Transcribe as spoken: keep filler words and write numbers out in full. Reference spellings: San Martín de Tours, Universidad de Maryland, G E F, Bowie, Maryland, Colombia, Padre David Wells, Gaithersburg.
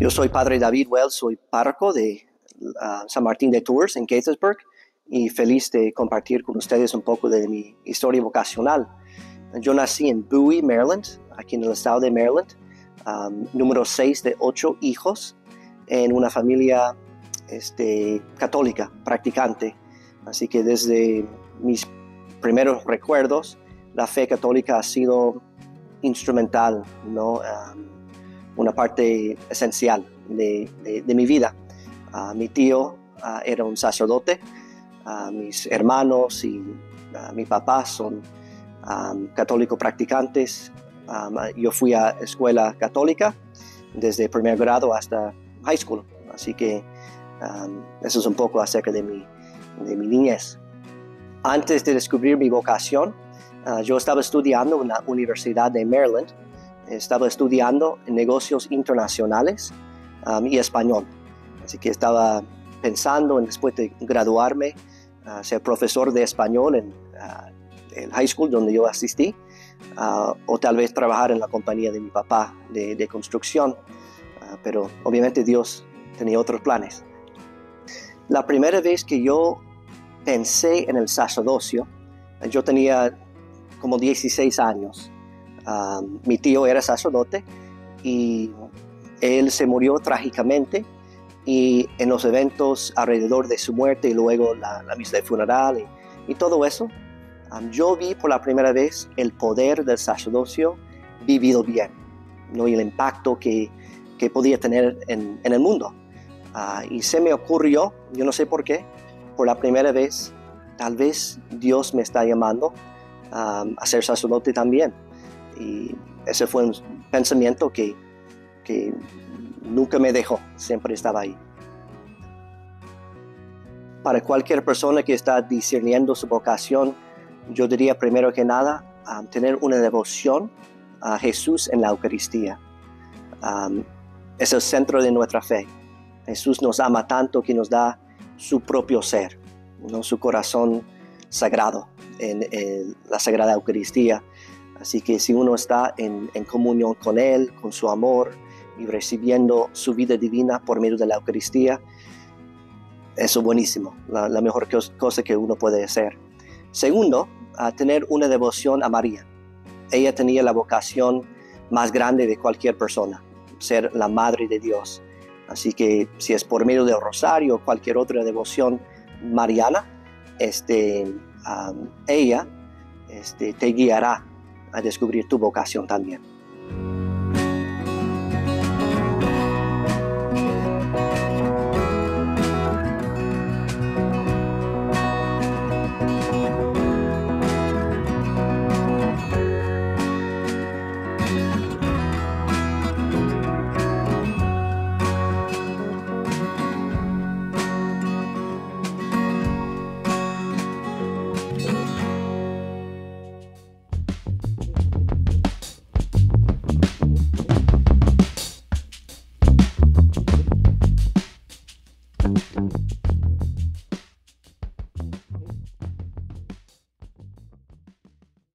Yo soy Padre David Wells, soy párroco de uh, San Martín de Tours en Gaithersburg y feliz de compartir con ustedes un poco de mi historia vocacional. Yo nací en Bowie, Maryland, aquí en el estado de Maryland, um, número seis de ocho hijos, en una familia este, católica, practicante. Así que desde mis primeros recuerdos, la fe católica ha sido instrumental, ¿no? Um, una parte esencial de, de, de mi vida. Uh, mi tío uh, era un sacerdote, uh, mis hermanos y uh, mi papá son um, católicos practicantes. Um, yo fui a escuela católica desde primer grado hasta high school, así que um, eso es un poco acerca de mi, de mi niñez. Antes de descubrir mi vocación, uh, yo estaba estudiando en la Universidad de Maryland. Estaba estudiando en negocios internacionales um, y español. Así que estaba pensando en, después de graduarme, uh, ser profesor de español en uh, el high school donde yo asistí, uh, o tal vez trabajar en la compañía de mi papá de, de construcción. Uh, pero obviamente Dios tenía otros planes. La primera vez que yo pensé en el sacerdocio, yo tenía como dieciséis años. Um, mi tío era sacerdote y él se murió trágicamente, y en los eventos alrededor de su muerte y luego la, la misa de funeral y, y todo eso, um, yo vi por la primera vez el poder del sacerdocio vivido bien, ¿no? Y el impacto que, que podía tener en, en el mundo. Uh, y se me ocurrió, yo no sé por qué, por la primera vez, tal vez Dios me está llamando um, a ser sacerdote también. Y ese fue un pensamiento que, que nunca me dejó, siempre estaba ahí. Para cualquier persona que está discerniendo su vocación, yo diría primero que nada, um, tener una devoción a Jesús en la Eucaristía. Um, es el centro de nuestra fe. Jesús nos ama tanto que nos da su propio ser, ¿no? Su corazón sagrado en, en la Sagrada Eucaristía. Así que si uno está en, en comunión con Él, con su amor y recibiendo su vida divina por medio de la Eucaristía, eso es buenísimo, la, la mejor cosa que uno puede hacer. Segundo, a tener una devoción a María. Ella tenía la vocación más grande de cualquier persona, ser la Madre de Dios. Así que si es por medio del rosario o cualquier otra devoción mariana, este, um, ella este, te guiará a descubrir tu vocación también.